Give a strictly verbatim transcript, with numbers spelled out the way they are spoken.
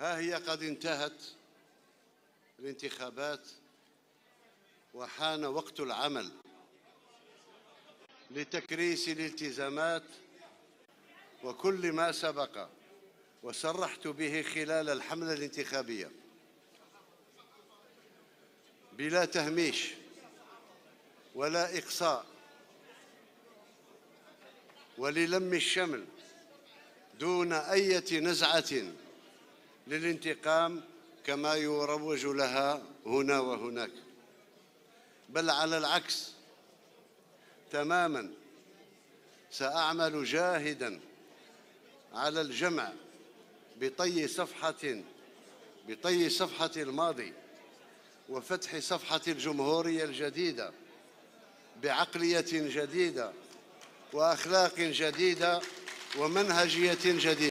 ها هي قد انتهت الانتخابات وحان وقت العمل لتكريس الالتزامات وكل ما سبق وصرحت به خلال الحملة الانتخابية بلا تهميش ولا إقصاء وللم الشمل دون أي نزعة للانتقام كما يروج لها هنا وهناك، بل على العكس تماماً سأعمل جاهداً على الجمع بطي صفحة بطي صفحة الماضي وفتح صفحة الجمهورية الجديدة بعقلية جديدة وأخلاق جديدة ومنهجية جديدة.